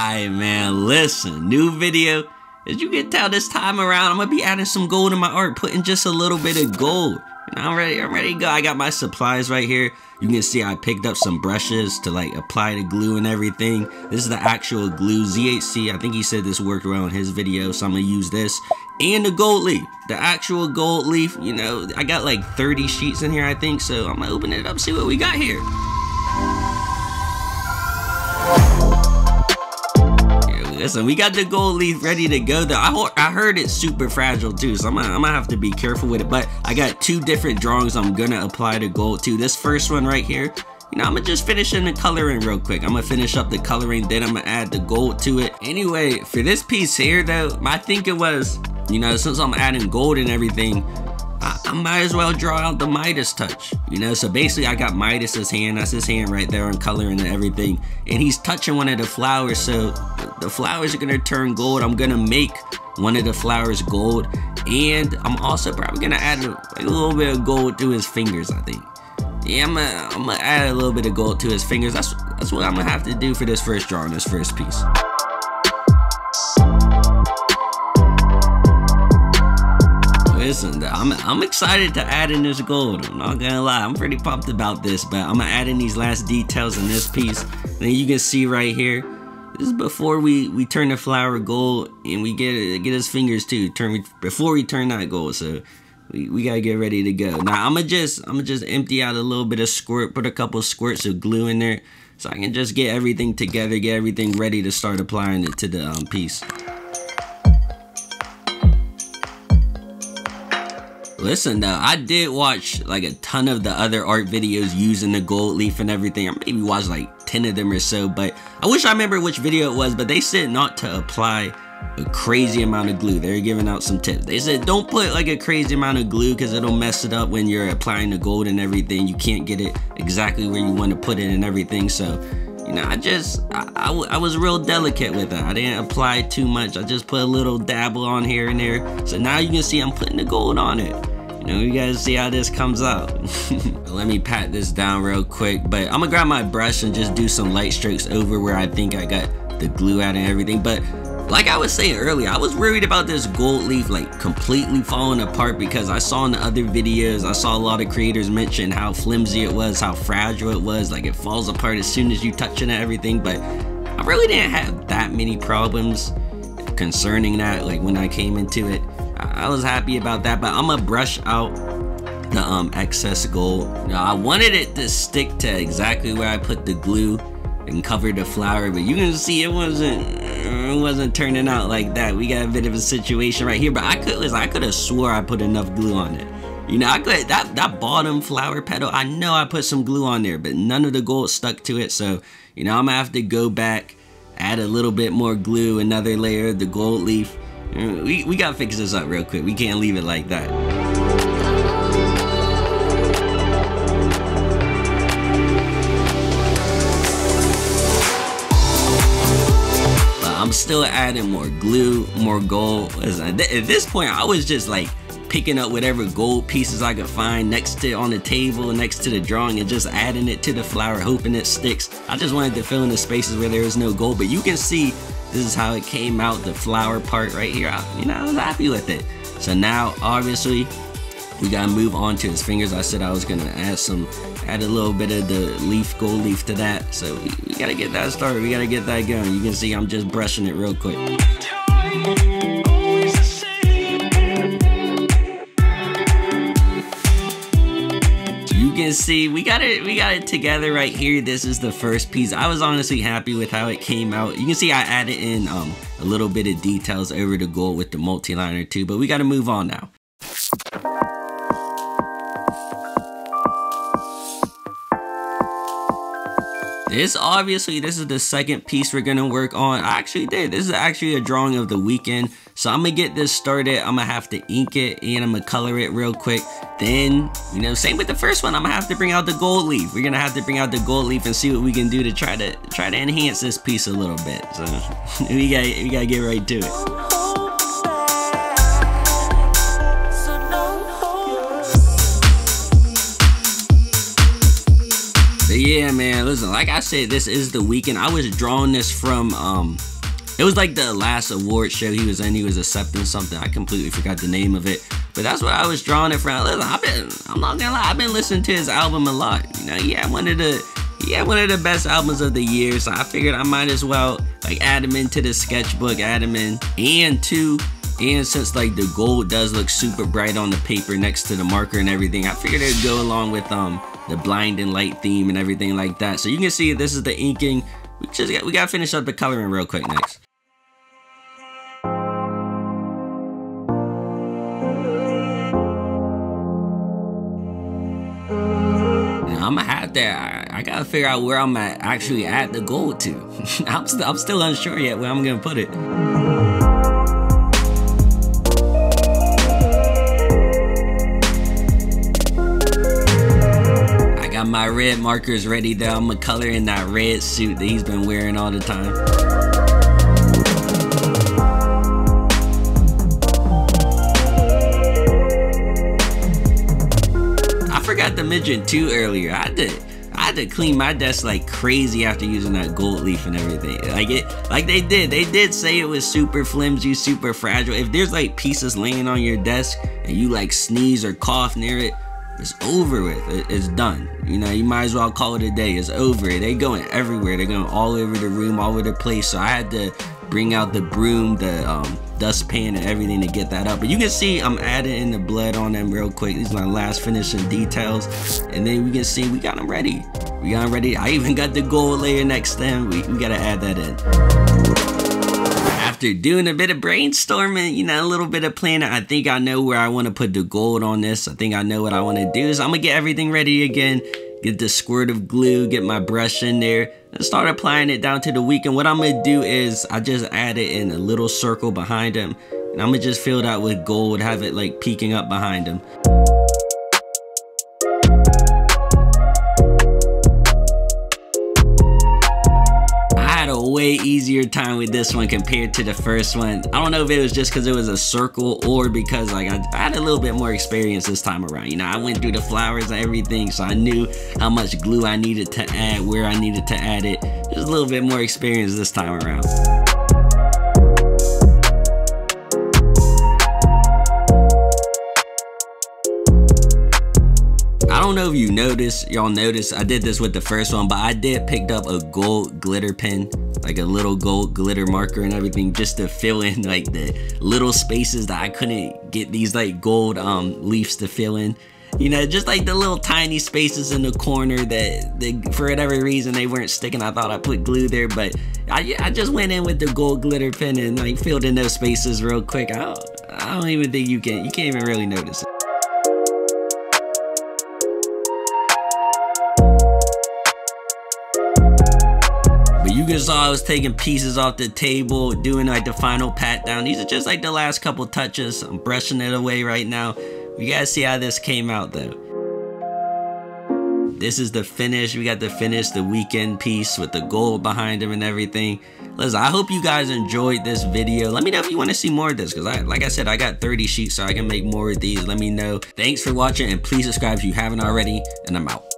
Alright, man, listen, new video. As you can tell, this time around, I'm gonna be adding some gold in my art, putting just a little bit of gold. And I'm ready to go. I got my supplies right here. You can see I picked up some brushes to like apply the glue and everything. This is the actual glue, ZHC. I think he said this worked well in his video, so I'm gonna use this. And the gold leaf, the actual gold leaf. You know, I got like 30 sheets in here, I think, so I'm gonna open it up, see what we got here. Listen, we got the gold leaf ready to go though. I heard it's super fragile too, so I'm gonna have to be careful with it. But I got two different drawings I'm gonna apply the gold to. This first one right here, you know, I'm gonna just finish in the coloring real quick. I'm gonna finish up the coloring, then I'm gonna add the gold to it. Anyway, for this piece here though, my thinking was, you know, since I'm adding gold and everything, I might as well draw out the Midas touch, you know. So basically I got Midas's hand, that's his hand right there on coloring and everything, and he's touching one of the flowers, so the flowers are gonna turn gold. I'm gonna make one of the flowers gold, and I'm also probably gonna add a little bit of gold to his fingers, I think. Yeah, I'm gonna add a little bit of gold to his fingers. That's what I'm gonna have to do for this first drawing, this first piece. Listen, I'm excited to add in this gold. I'm not gonna lie, I'm pretty pumped about this, but I'm gonna add in these last details in this piece. Then you can see right here, this is before we turn the flower gold, and we get his fingers too. Before we turn that gold, so we gotta get ready to go. Now I'm gonna just empty out a little bit of squirt, put a couple squirts of glue in there, so I can just get everything together, get everything ready to start applying it to the piece. Listen though, I did watch like a ton of the other art videos using the gold leaf and everything. I maybe watched like 10 of them or so, but I wish I remember which video it was, but they said not to apply a crazy amount of glue. They were giving out some tips. They said don't put like a crazy amount of glue because it'll mess it up when you're applying the gold and everything. You can't get it exactly where you want to put it and everything. So, you know, I was real delicate with it. I didn't apply too much. I just put a little dabble on here and there. So now you can see I'm putting the gold on it. You know, you guys see how this comes out. Let me pat this down real quick, but I'm gonna grab my brush and just do some light strokes over where I think I got the glue out and everything. But like I was saying earlier, I was worried about this gold leaf like completely falling apart because I saw in the other videos, I saw a lot of creators mention how flimsy it was, how fragile it was, like it falls apart as soon as you touch it and everything. But I really didn't have that many problems concerning that, like when I came into it. I was happy about that, but I'm gonna brush out the excess gold. Now, I wanted it to stick to exactly where I put the glue and cover the flower, but you can see it wasn't turning out like that. We got a bit of a situation right here, but I could have swore I put enough glue on it. You know, that bottom flower petal, I know I put some glue on there, but none of the gold stuck to it. So, you know, I'm gonna have to go back, add a little bit more glue, another layer of the gold leaf. We gotta fix this up real quick. We can't leave it like that. But I'm still adding more glue, more gold. At this point, I was just like picking up whatever gold pieces I could find next to on the table, next to the drawing, and just adding it to the flower, hoping it sticks. I just wanted to fill in the spaces where there was no gold, but you can see this is how it came out, the flower part right here. You know, I was happy with it. So now, obviously, we gotta move on to his fingers. I said I was gonna add a little bit of the leaf, gold leaf to that. So we gotta get that started. We gotta get that going. You can see I'm just brushing it real quick. See, we got it together right here. This is the first piece. I was honestly happy with how it came out. You can see I added in a little bit of details over the gold with the multi-liner too, but we got to move on now. This is the second piece we're gonna work on. This is actually a drawing of The Weekend. So I'm gonna get this started. I'm gonna have to ink it and I'm gonna color it real quick. Then, you know, same with the first one, I'm gonna have to bring out the gold leaf. We're gonna have to bring out the gold leaf and see what we can do to try to enhance this piece a little bit. So we gotta get right to it. Yeah, man, listen, like I said, this is The Weekend. I was drawing this from, it was like the last award show he was in. He was accepting something. I completely forgot the name of it, but that's what I was drawing it from. Listen, I'm not gonna lie, I've been listening to his album a lot. You know, he had one of the best albums of the year, so I figured I might as well like add him into the sketchbook, add him in, and since like the gold does look super bright on the paper next to the marker and everything, I figured it'd go along with the blinding light theme and everything like that. So you can see this is the inking. We gotta finish up the coloring real quick next. I'ma have to, I gotta figure out where I'm at, actually add the gold to. I'm still unsure yet where I'm gonna put it. I got my red markers ready though. I'm gonna color in that red suit that he's been wearing all the time. To mention too earlier, I had to clean my desk like crazy after using that gold leaf and everything. Like they did say it was super flimsy, super fragile. If there's like pieces laying on your desk and you like sneeze or cough near it, it's over with. It's done. You know, you might as well call it a day. It's over. They're going everywhere. They're going all over the room, all over the place. So I had to bring out the broom, the dustpan, and everything to get that up. But you can see I'm adding in the blood on them real quick. These are my last finishing details. And then we can see we got them ready. We got them ready. I even got the gold layer next to them. We gotta add that in. After doing a bit of brainstorming, you know, a little bit of planning, I think I know where I wanna put the gold on this. I think I know what I wanna do. So I'm gonna get everything ready again. Get the squirt of glue, get my brush in there, and start applying it down to The Weekend. What I'm gonna do is I just add it in a little circle behind him, and I'm gonna just fill that with gold, have it like peeking up behind him. Way easier time with this one compared to the first one. I don't know if it was just because it was a circle or because like I had a little bit more experience this time around. You know, I went through the flowers and everything, so I knew how much glue I needed to add, where I needed to add it. Just a little bit more experience this time around. I don't know if you noticed, y'all noticed, I did this with the first one, but I did pick up a gold glitter pen, like a little gold glitter marker and everything, just to fill in like the little spaces that I couldn't get these like gold leaves to fill in. You know, just like the little tiny spaces in the corner that for whatever reason they weren't sticking. I thought I put glue there, but I just went in with the gold glitter pen and like filled in those spaces real quick. I don't even think you can't even really notice it. You guys saw I was taking pieces off the table, doing like the final pat down. These are just like the last couple touches. I'm brushing it away right now. You gotta see how this came out though. This is the finish. We got the finish, The Weekend piece with the gold behind him and everything. Listen, I hope you guys enjoyed this video. Let me know if you want to see more of this, because like I said, I got 30 sheets, so I can make more of these. Let me know. Thanks for watching, and please subscribe if you haven't already, and I'm out.